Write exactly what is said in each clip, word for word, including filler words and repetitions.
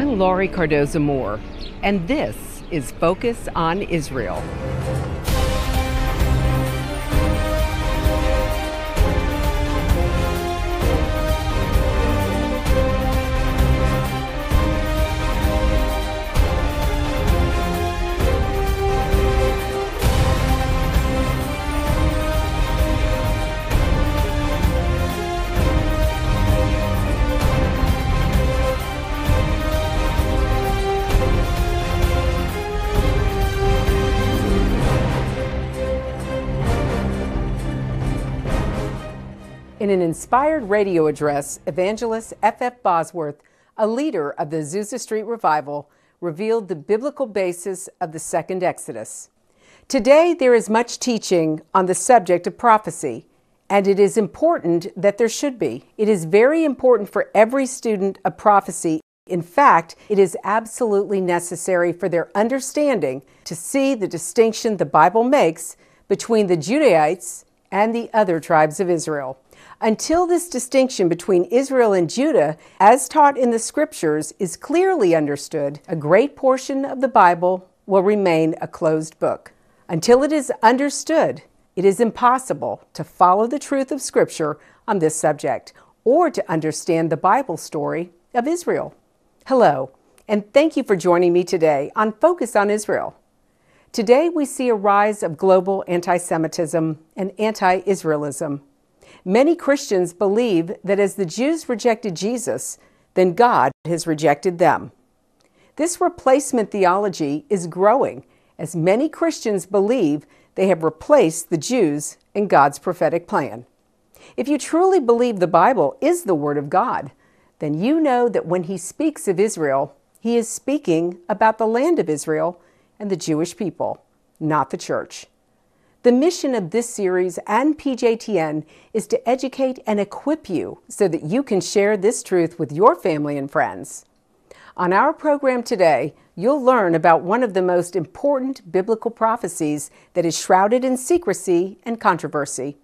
I'm Laurie Cardoza-Moore, and this is Focus on Israel. In an inspired radio address, evangelist F F Bosworth, a leader of the Azusa Street Revival, revealed the biblical basis of the second Exodus. Today, there is much teaching on the subject of prophecy, and it is important that there should be. It is very important for every student of prophecy. In fact, it is absolutely necessary for their understanding to see the distinction the Bible makes between the Judahites and the other tribes of Israel. Until this distinction between Israel and Judah, as taught in the Scriptures, is clearly understood, a great portion of the Bible will remain a closed book. Until it is understood, it is impossible to follow the truth of Scripture on this subject or to understand the Bible story of Israel. Hello, and thank you for joining me today on Focus on Israel. Today we see a rise of global anti-Semitism and anti-Israelism. Many Christians believe that as the Jews rejected Jesus, then God has rejected them. This replacement theology is growing as many Christians believe they have replaced the Jews in God's prophetic plan. If you truly believe the Bible is the Word of God, then you know that when He speaks of Israel, He is speaking about the land of Israel and the Jewish people, not the church. The mission of this series and P J T N is to educate and equip you so that you can share this truth with your family and friends. On our program today, you'll learn about one of the most important biblical prophecies that is shrouded in secrecy and controversy.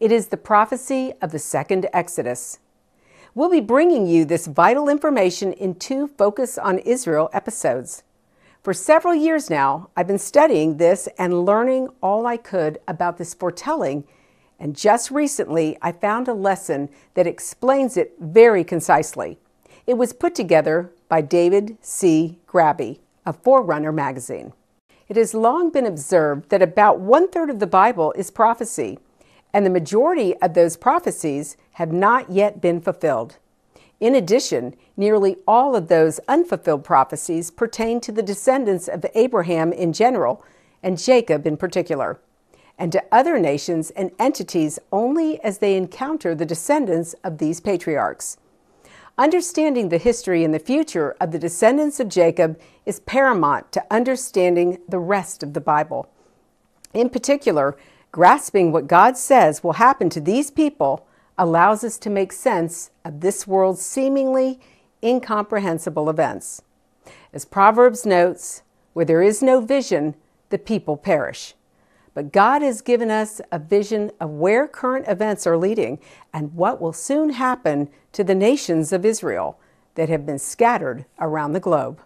It is the prophecy of the second Exodus. We'll be bringing you this vital information in two Focus on Israel episodes. For several years now, I've been studying this and learning all I could about this foretelling, and just recently I found a lesson that explains it very concisely. It was put together by David C. Grabbe of Forerunner magazine. It has long been observed that about one-third of the Bible is prophecy, and the majority of those prophecies have not yet been fulfilled. In addition, nearly all of those unfulfilled prophecies pertain to the descendants of Abraham in general, and Jacob in particular, and to other nations and entities only as they encounter the descendants of these patriarchs. Understanding the history and the future of the descendants of Jacob is paramount to understanding the rest of the Bible. In particular, grasping what God says will happen to these people allows us to make sense of this world's seemingly incomprehensible events. As Proverbs notes, where there is no vision, the people perish. But God has given us a vision of where current events are leading and what will soon happen to the nations of Israel that have been scattered around the globe.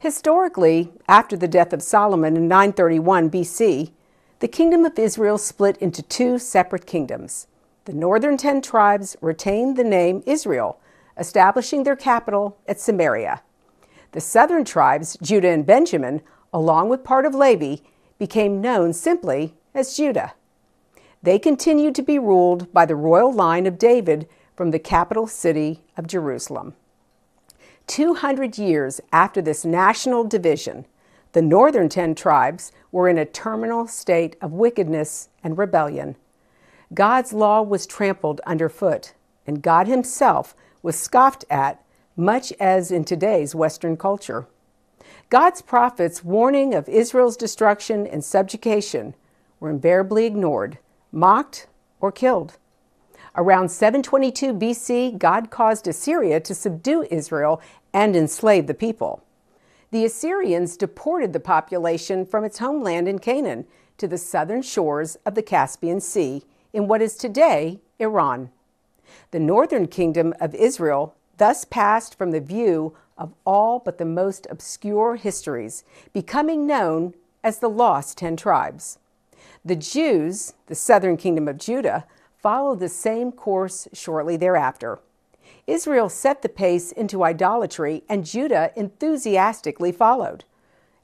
Historically, after the death of Solomon in nine thirty-one B C, the kingdom of Israel split into two separate kingdoms. The northern ten tribes retained the name Israel, establishing their capital at Samaria. The southern tribes, Judah and Benjamin, along with part of Levi, became known simply as Judah. They continued to be ruled by the royal line of David from the capital city of Jerusalem. two hundred years after this national division, the northern ten tribes were in a terminal state of wickedness and rebellion. God's law was trampled underfoot, and God Himself was scoffed at, much as in today's Western culture. God's prophets' warning of Israel's destruction and subjugation were invariably ignored, mocked, or killed. Around seven twenty-two B C, God caused Assyria to subdue Israel and enslave the people. The Assyrians deported the population from its homeland in Canaan to the southern shores of the Caspian Sea, in what is today Iran. The northern kingdom of Israel thus passed from the view of all but the most obscure histories, becoming known as the Lost Ten Tribes. The Jews, the southern kingdom of Judah, followed the same course shortly thereafter. Israel set the pace into idolatry, and Judah enthusiastically followed.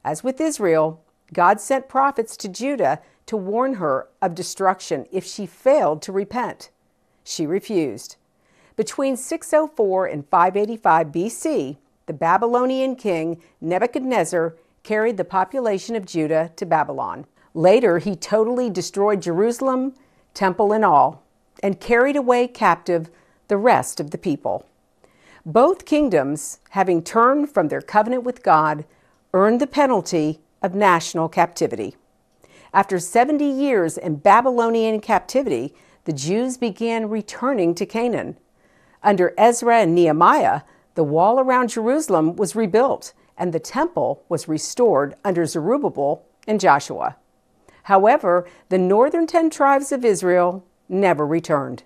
As with Israel, God sent prophets to Judah to warn her of destruction if she failed to repent. She refused. Between six oh four and five eighty-five B C, the Babylonian king Nebuchadnezzar carried the population of Judah to Babylon. Later, he totally destroyed Jerusalem, temple and all, and carried away captive the rest of the people. Both kingdoms, having turned from their covenant with God, earned the penalty of national captivity. After seventy years in Babylonian captivity, the Jews began returning to Canaan. Under Ezra and Nehemiah, the wall around Jerusalem was rebuilt, and the temple was restored under Zerubbabel and Joshua. However, the northern ten tribes of Israel never returned.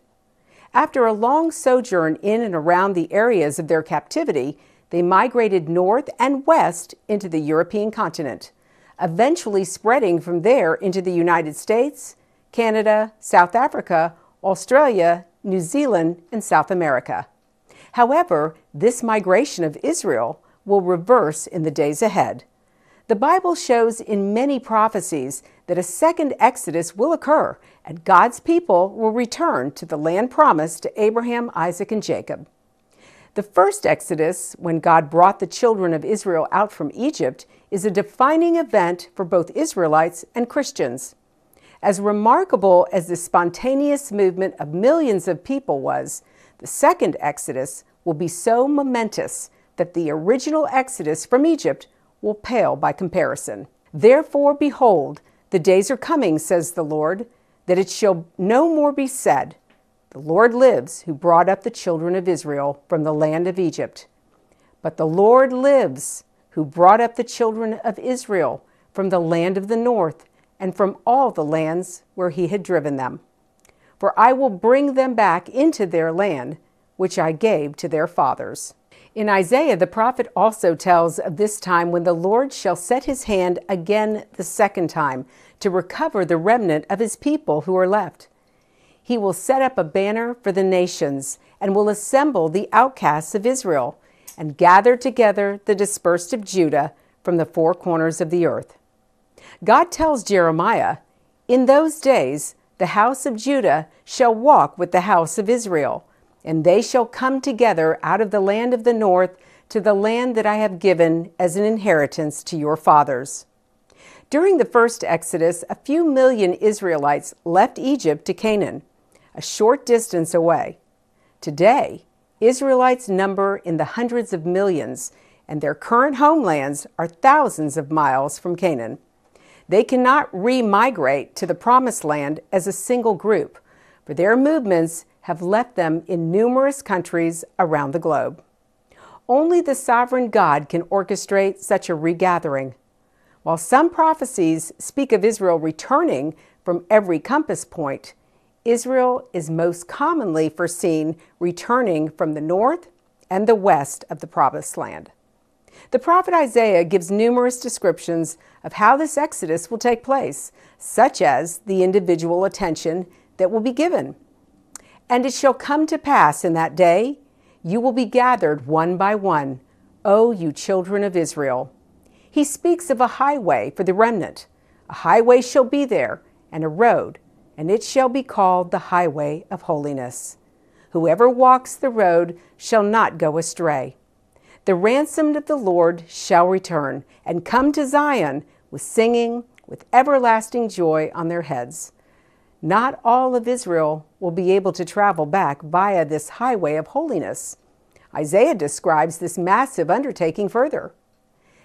After a long sojourn in and around the areas of their captivity, they migrated north and west into the European continent, eventually spreading from there into the United States, Canada, South Africa, Australia, New Zealand, and South America. However, this migration of Israel will reverse in the days ahead. The Bible shows in many prophecies that a second Exodus will occur, and God's people will return to the land promised to Abraham, Isaac, and Jacob. The first Exodus, when God brought the children of Israel out from Egypt, is a defining event for both Israelites and Christians. As remarkable as the spontaneous movement of millions of people was, the second Exodus will be so momentous that the original Exodus from Egypt will pale by comparison. Therefore, behold, the days are coming, says the Lord, that it shall no more be said, the Lord lives who brought up the children of Israel from the land of Egypt. But the Lord lives who brought up the children of Israel from the land of the north and from all the lands where he had driven them. For I will bring them back into their land, which I gave to their fathers. In Isaiah, the prophet also tells of this time when the Lord shall set his hand again the second time to recover the remnant of his people who are left. He will set up a banner for the nations and will assemble the outcasts of Israel and gather together the dispersed of Judah from the four corners of the earth. God tells Jeremiah, in those days the house of Judah shall walk with the house of Israel, and they shall come together out of the land of the north to the land that I have given as an inheritance to your fathers. During the first Exodus, a few million Israelites left Egypt to Canaan, a short distance away. Today, Israelites number in the hundreds of millions, and their current homelands are thousands of miles from Canaan. They cannot re-migrate to the Promised Land as a single group, for their movements have left them in numerous countries around the globe. Only the sovereign God can orchestrate such a regathering. While some prophecies speak of Israel returning from every compass point, Israel is most commonly foreseen returning from the north and the west of the Promised Land. The prophet Isaiah gives numerous descriptions of how this exodus will take place, such as the individual attention that will be given. And it shall come to pass in that day, you will be gathered one by one, O you children of Israel. He speaks of a highway for the remnant. A highway shall be there, and a road, and it shall be called the highway of holiness. Whoever walks the road shall not go astray. The ransomed of the Lord shall return and come to Zion with singing, with everlasting joy on their heads. Not all of Israel will be able to travel back via this highway of holiness. Isaiah describes this massive undertaking further.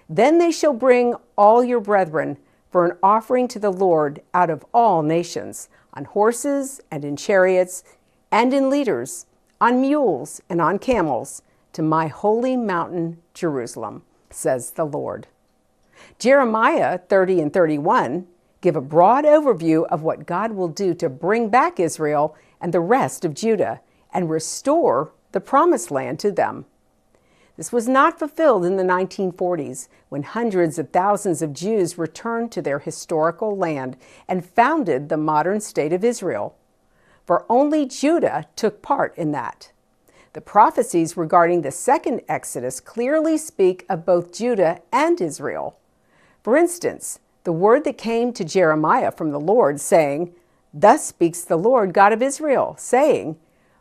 Then they shall bring all your brethren for an offering to the Lord out of all nations, on horses and in chariots and in leaders, on mules and on camels, to my holy mountain Jerusalem, says the Lord. Jeremiah thirty and thirty-one give a broad overview of what God will do to bring back Israel and the rest of Judah and restore the Promised Land to them. This was not fulfilled in the nineteen forties, when hundreds of thousands of Jews returned to their historical land and founded the modern state of Israel. For only Judah took part in that. The prophecies regarding the second Exodus clearly speak of both Judah and Israel. For instance, the word that came to Jeremiah from the Lord, saying, "Thus speaks the Lord God of Israel, saying,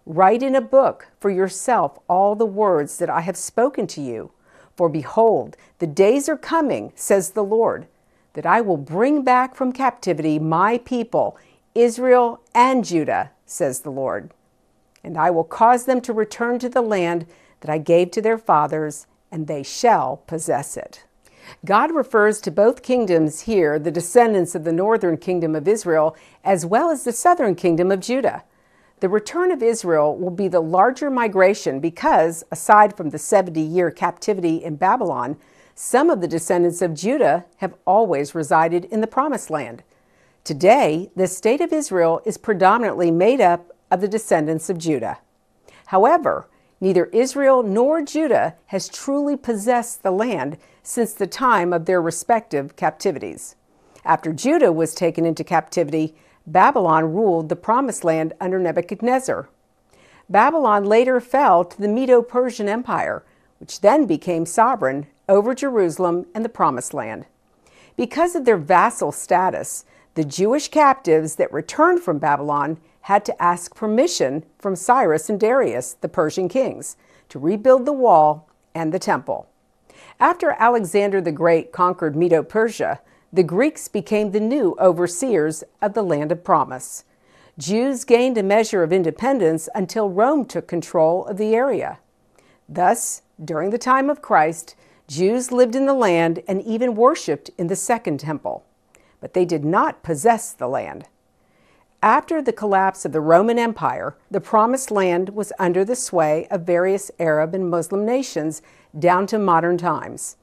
write in a book for yourself all the words that I have spoken to you. For behold, the days are coming, says the Lord, that I will bring back from captivity my people, Israel and Judah, says the Lord. And I will cause them to return to the land that I gave to their fathers, and they shall possess it." God refers to both kingdoms here, the descendants of the northern kingdom of Israel, as well as the southern kingdom of Judah. The return of Israel will be the larger migration because, aside from the seventy-year captivity in Babylon, some of the descendants of Judah have always resided in the Promised Land. Today, the state of Israel is predominantly made up of the descendants of Judah. However, neither Israel nor Judah has truly possessed the land since the time of their respective captivities. After Judah was taken into captivity, Babylon ruled the Promised Land under Nebuchadnezzar. Babylon later fell to the Medo-Persian Empire, which then became sovereign over Jerusalem and the Promised Land. Because of their vassal status, the Jewish captives that returned from Babylon had to ask permission from Cyrus and Darius, the Persian kings, to rebuild the wall and the temple. After Alexander the Great conquered Medo-Persia, the Greeks became the new overseers of the land of promise. Jews gained a measure of independence until Rome took control of the area. Thus, during the time of Christ, Jews lived in the land and even worshipped in the Second Temple, but they did not possess the land. After the collapse of the Roman Empire, the Promised Land was under the sway of various Arab and Muslim nations down to modern times.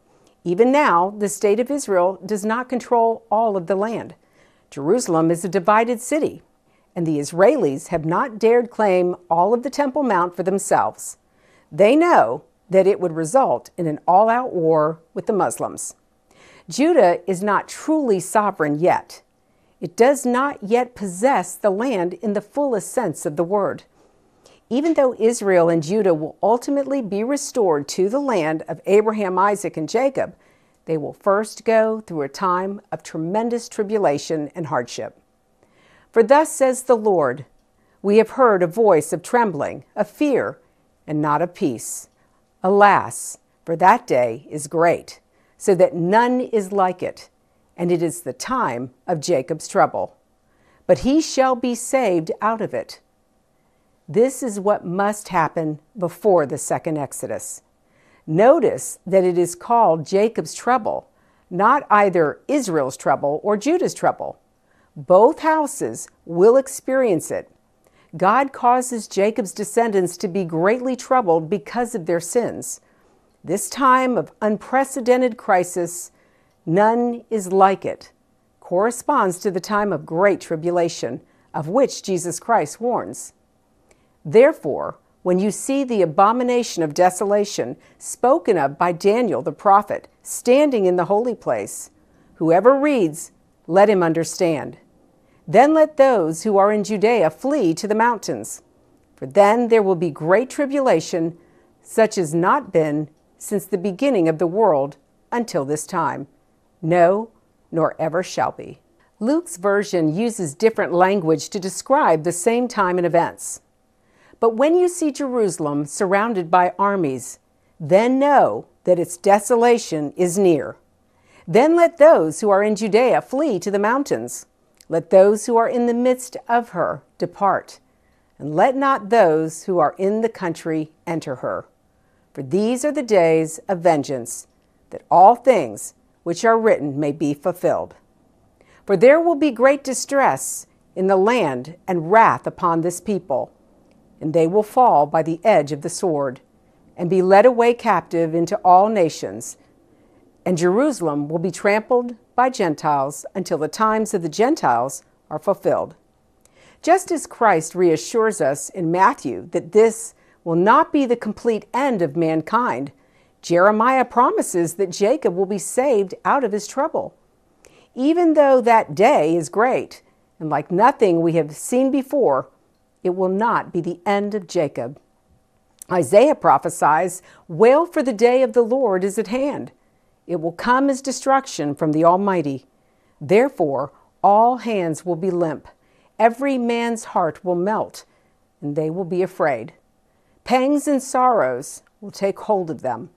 Even now, the state of Israel does not control all of the land. Jerusalem is a divided city, and the Israelis have not dared claim all of the Temple Mount for themselves. They know that it would result in an all-out war with the Muslims. Judah is not truly sovereign yet. It does not yet possess the land in the fullest sense of the word. Even though Israel and Judah will ultimately be restored to the land of Abraham, Isaac, and Jacob, they will first go through a time of tremendous tribulation and hardship. For thus says the Lord, we have heard a voice of trembling, of fear, and not of peace. Alas, for that day is great, so that none is like it, and it is the time of Jacob's trouble. But he shall be saved out of it. This is what must happen before the second Exodus. Notice that it is called Jacob's trouble, not either Israel's trouble or Judah's trouble. Both houses will experience it. God causes Jacob's descendants to be greatly troubled because of their sins. This time of unprecedented crisis, none is like it, corresponds to the time of great tribulation, of which Jesus Christ warns. Therefore, when you see the abomination of desolation spoken of by Daniel the prophet standing in the holy place, whoever reads, let him understand. Then let those who are in Judea flee to the mountains, for then there will be great tribulation, such as not been since the beginning of the world until this time, no, nor ever shall be. Luke's version uses different language to describe the same time and events. But when you see Jerusalem surrounded by armies, then know that its desolation is near. Then let those who are in Judea flee to the mountains. Let those who are in the midst of her depart, and let not those who are in the country enter her. For these are the days of vengeance, that all things which are written may be fulfilled. For there will be great distress in the land and wrath upon this people, and they will fall by the edge of the sword, and be led away captive into all nations. And Jerusalem will be trampled by Gentiles until the times of the Gentiles are fulfilled. Just as Christ reassures us in Matthew that this will not be the complete end of mankind, Jeremiah promises that Jacob will be saved out of his trouble. Even though that day is great, and like nothing we have seen before, it will not be the end of Jacob. Isaiah prophesies, "Wail for the day of the Lord is at hand. It will come as destruction from the Almighty. Therefore, all hands will be limp. Every man's heart will melt, and they will be afraid. Pangs and sorrows will take hold of them.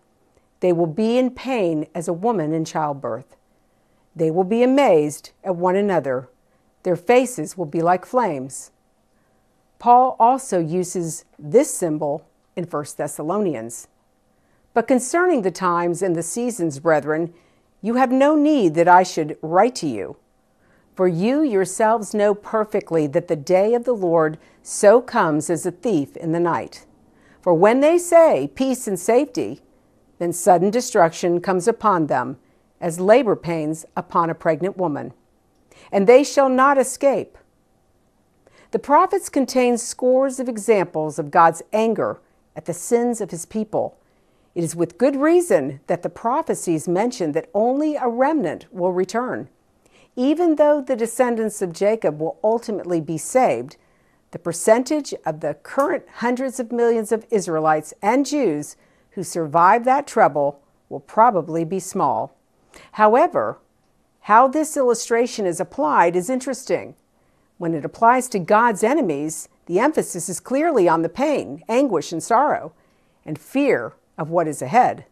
They will be in pain as a woman in childbirth. They will be amazed at one another. Their faces will be like flames." Paul also uses this symbol in First Thessalonians. "But concerning the times and the seasons, brethren, you have no need that I should write to you. For you yourselves know perfectly that the day of the Lord so comes as a thief in the night. For when they say peace and safety, then sudden destruction comes upon them, as labor pains upon a pregnant woman, and they shall not escape." The prophets contain scores of examples of God's anger at the sins of his people. It is with good reason that the prophecies mention that only a remnant will return. Even though the descendants of Jacob will ultimately be saved, the percentage of the current hundreds of millions of Israelites and Jews who survive that trouble will probably be small. However, how this illustration is applied is interesting. When it applies to God's enemies, the emphasis is clearly on the pain, anguish, and sorrow, and fear of what is ahead.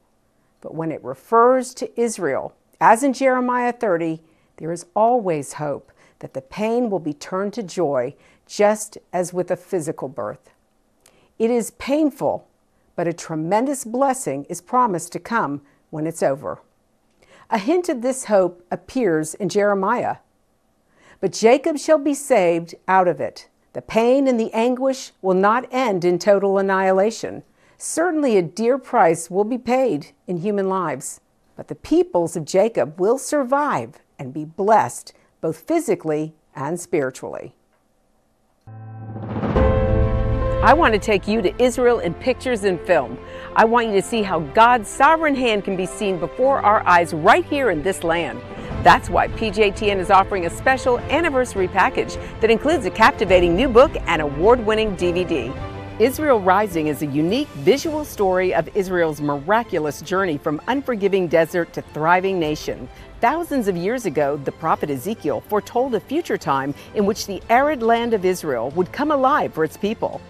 But when it refers to Israel, as in Jeremiah thirty, there is always hope that the pain will be turned to joy, just as with a physical birth. It is painful, but a tremendous blessing is promised to come when it's over. A hint of this hope appears in Jeremiah. "But Jacob shall be saved out of it. The pain and the anguish will not end in total annihilation. Certainly a dear price will be paid in human lives. But the peoples of Jacob will survive and be blessed, both physically and spiritually." I want to take you to Israel in pictures and film. I want you to see how God's sovereign hand can be seen before our eyes right here in this land. That's why P J T N is offering a special anniversary package that includes a captivating new book and award-winning D V D. Israel Rising is a unique visual story of Israel's miraculous journey from unforgiving desert to thriving nation. Thousands of years ago, the prophet Ezekiel foretold a future time in which the arid land of Israel would come alive for its people.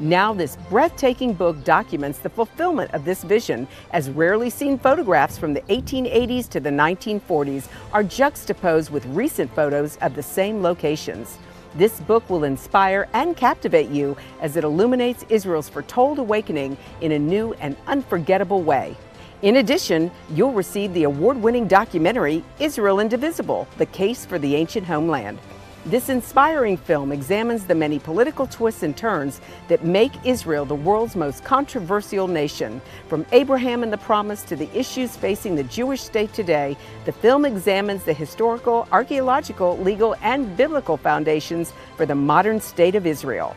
Now this breathtaking book documents the fulfillment of this vision, as rarely seen photographs from the eighteen eighties to the nineteen forties are juxtaposed with recent photos of the same locations. This book will inspire and captivate you as it illuminates Israel's foretold awakening in a new and unforgettable way. In addition, you'll receive the award-winning documentary, Israel Indivisible, The Case for the Ancient Homeland. This inspiring film examines the many political twists and turns that make Israel the world's most controversial nation. From Abraham and the Promise to the issues facing the Jewish state today, the film examines the historical, archaeological, legal, and biblical foundations for the modern state of Israel.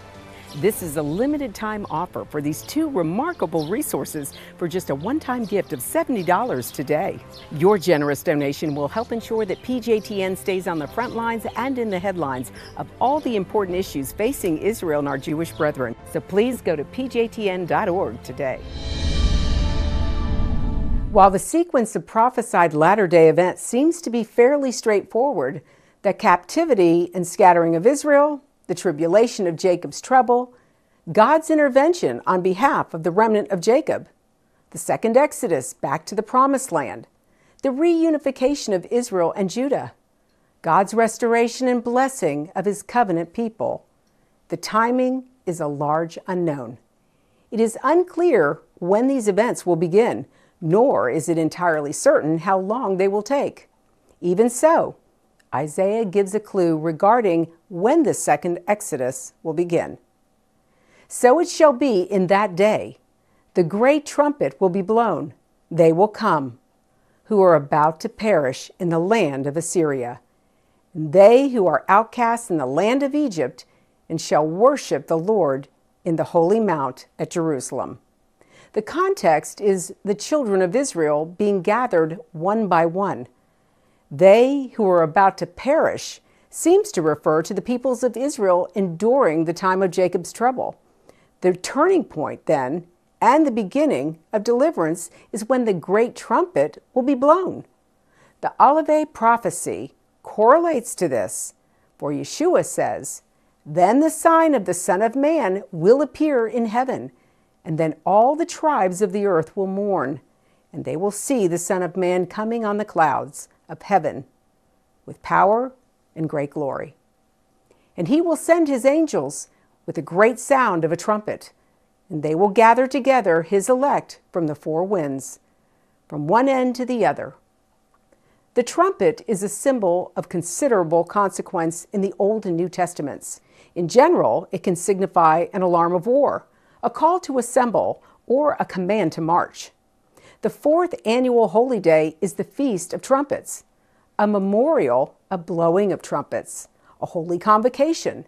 This is a limited-time offer for these two remarkable resources for just a one-time gift of seventy dollars today. Your generous donation will help ensure that P J T N stays on the front lines and in the headlines of all the important issues facing Israel and our Jewish brethren. So please go to P J T N dot org today. While the sequence of prophesied latter-day events seems to be fairly straightforward, the captivity and scattering of Israel, the tribulation of Jacob's trouble, God's intervention on behalf of the remnant of Jacob, the second Exodus back to the Promised Land, the reunification of Israel and Judah, God's restoration and blessing of his covenant people. The timing is a large unknown. It is unclear when these events will begin, nor is it entirely certain how long they will take. Even so, Isaiah gives a clue regarding when the second Exodus will begin. "So it shall be in that day. The great trumpet will be blown. They will come, who are about to perish in the land of Assyria. And they who are outcasts in the land of Egypt, and shall worship the Lord in the holy mount at Jerusalem. The context is the children of Israel being gathered one by one. They who are about to perish seems to refer to the peoples of Israel enduring the time of Jacob's trouble. The turning point, then, and the beginning of deliverance is when the great trumpet will be blown. The Olivet Prophecy correlates to this, for Yeshua says, "Then the sign of the Son of Man will appear in heaven, and then all the tribes of the earth will mourn, and they will see the Son of Man coming on the clouds of heaven with power and great glory. And he will send his angels with a great sound of a trumpet, and they will gather together his elect from the four winds, from one end to the other." The trumpet is a symbol of considerable consequence in the Old and New Testaments. In general, it can signify an alarm of war, a call to assemble, or a command to march. The fourth annual holy day is the Feast of Trumpets, a memorial, a blowing of trumpets, a holy convocation.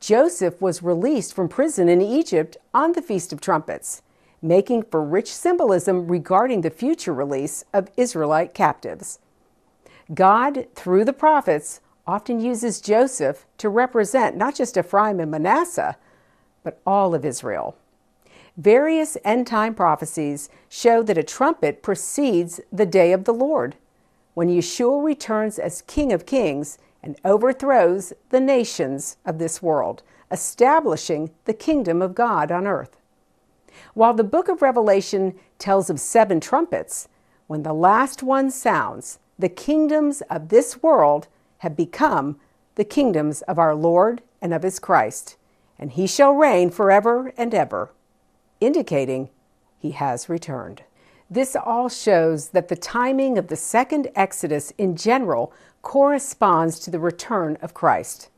Joseph was released from prison in Egypt on the Feast of Trumpets, making for rich symbolism regarding the future release of Israelite captives. God, through the prophets, often uses Joseph to represent not just Ephraim and Manasseh, but all of Israel. Various end-time prophecies show that a trumpet precedes the day of the Lord, when Yeshua returns as King of Kings and overthrows the nations of this world, establishing the kingdom of God on earth. While the book of Revelation tells of seven trumpets, when the last one sounds, the kingdoms of this world have become the kingdoms of our Lord and of his Christ, and he shall reign forever and ever, indicating he has returned. This all shows that the timing of the second Exodus in general corresponds to the return of Christ.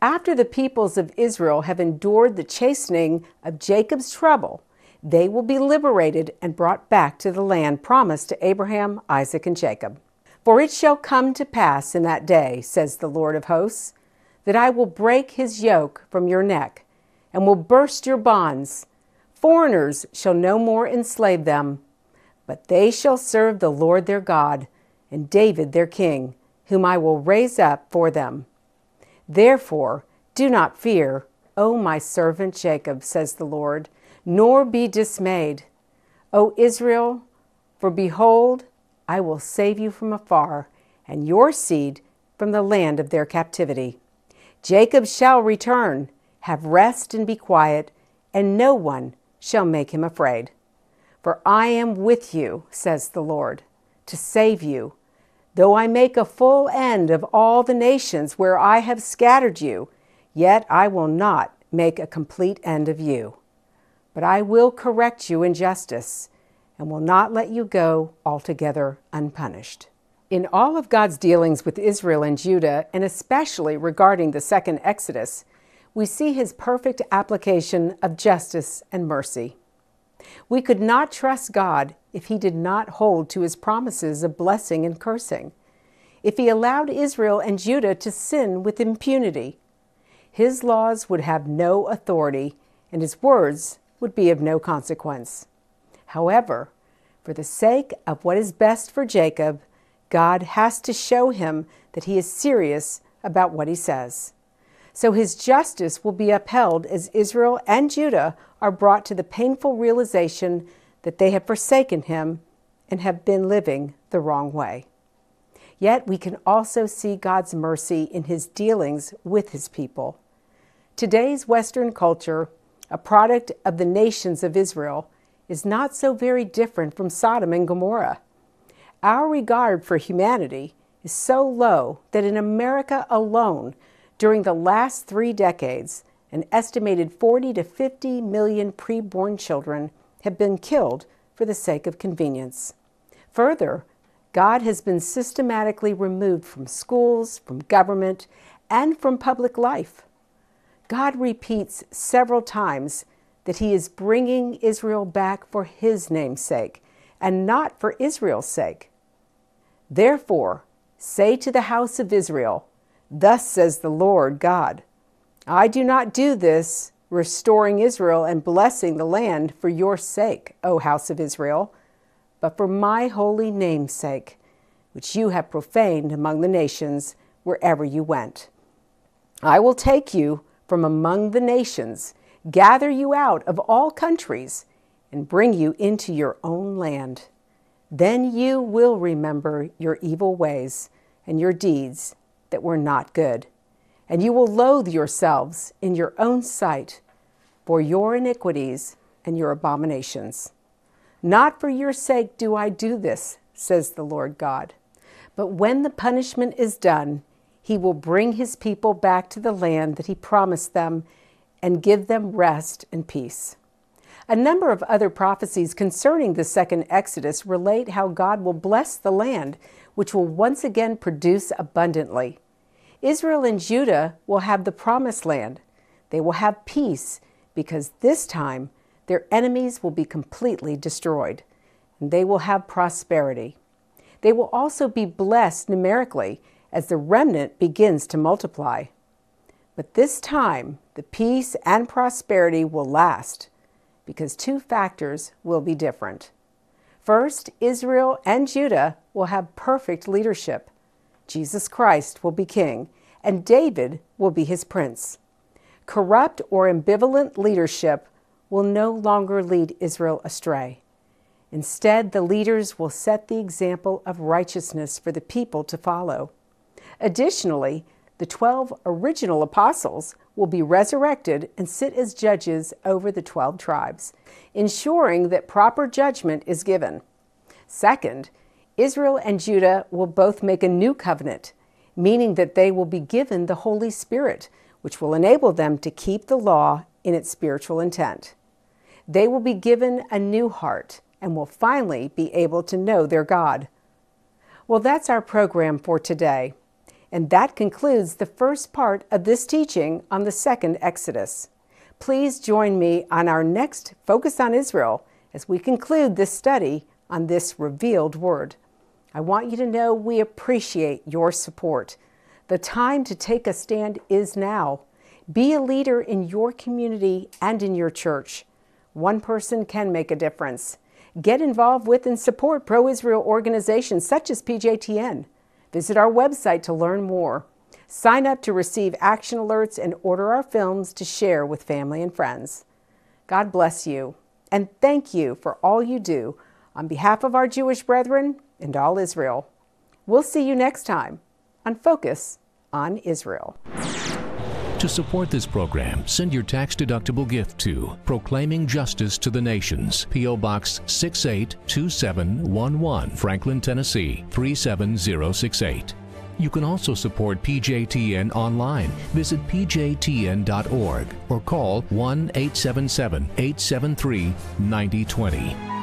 After the peoples of Israel have endured the chastening of Jacob's trouble, they will be liberated and brought back to the land promised to Abraham, Isaac, and Jacob. "For it shall come to pass in that day, says the Lord of hosts, that I will break his yoke from your neck and will burst your bonds. Foreigners shall no more enslave them, but they shall serve the Lord their God and David their king, whom I will raise up for them. Therefore, do not fear, O my servant Jacob, says the Lord, nor be dismayed, O Israel, for behold, I will save you from afar, and your seed from the land of their captivity. Jacob shall return, have rest and be quiet, and no one shall make him afraid. For I am with you, says the Lord, to save you, though I make a full end of all the nations where I have scattered you, yet I will not make a complete end of you. But I will correct you in justice, and will not let you go altogether unpunished." In all of God's dealings with Israel and Judah, and especially regarding the second Exodus, we see his perfect application of justice and mercy. We could not trust God if he did not hold to his promises of blessing and cursing, if he allowed Israel and Judah to sin with impunity. His laws would have no authority, and his words would be of no consequence. However, for the sake of what is best for Jacob, God has to show him that he is serious about what he says. So his justice will be upheld as Israel and Judah are brought to the painful realization that they have forsaken him and have been living the wrong way. Yet we can also see God's mercy in his dealings with his people. Today's Western culture, a product of the nations of Israel, is not so very different from Sodom and Gomorrah. Our regard for humanity is so low that in America alone, during the last three decades, an estimated forty to fifty million preborn children have been killed for the sake of convenience. Further, God has been systematically removed from schools, from government, and from public life. God repeats several times that he is bringing Israel back for his name's sake, and not for Israel's sake. "Therefore, say to the house of Israel, thus says the Lord God, I do not do this restoring Israel and blessing the land for your sake, O house of Israel, but for my holy name's sake, which you have profaned among the nations wherever you went. I will take you from among the nations, gather you out of all countries, and bring you into your own land. Then you will remember your evil ways and your deeds that were not good, and you will loathe yourselves in your own sight for your iniquities and your abominations. Not for your sake do I do this, says the Lord God. But when the punishment is done, he will bring his people back to the land that he promised them and give them rest and peace. A number of other prophecies concerning the second Exodus relate how God will bless the land, which will once again produce abundantly. Israel and Judah will have the promised land. They will have peace because this time their enemies will be completely destroyed, and they will have prosperity. They will also be blessed numerically as the remnant begins to multiply. But this time, the peace and prosperity will last because two factors will be different. First, Israel and Judah will have perfect leadership. Jesus Christ will be king, and David will be his prince. Corrupt or ambivalent leadership will no longer lead Israel astray. Instead, the leaders will set the example of righteousness for the people to follow. Additionally, the twelve original apostles will be resurrected and sit as judges over the twelve tribes, ensuring that proper judgment is given. Second, Israel and Judah will both make a new covenant, meaning that they will be given the Holy Spirit, which will enable them to keep the law in its spiritual intent. They will be given a new heart and will finally be able to know their God. Well, that's our program for today, and that concludes the first part of this teaching on the second Exodus. Please join me on our next Focus on Israel as we conclude this study on this revealed word. I want you to know we appreciate your support. The time to take a stand is now. Be a leader in your community and in your church. One person can make a difference. Get involved with and support pro-Israel organizations such as P J T N. Visit our website to learn more. Sign up to receive action alerts and order our films to share with family and friends. God bless you, and thank you for all you do on behalf of our Jewish brethren and all Israel. We'll see you next time on Focus on Israel. To support this program, send your tax-deductible gift to Proclaiming Justice to the Nations, P O. Box six eight two seven one one, Franklin, Tennessee three seven zero six eight. You can also support P J T N online. Visit P J T N dot org or call one eight seven seven, eight seven three, nine zero two zero.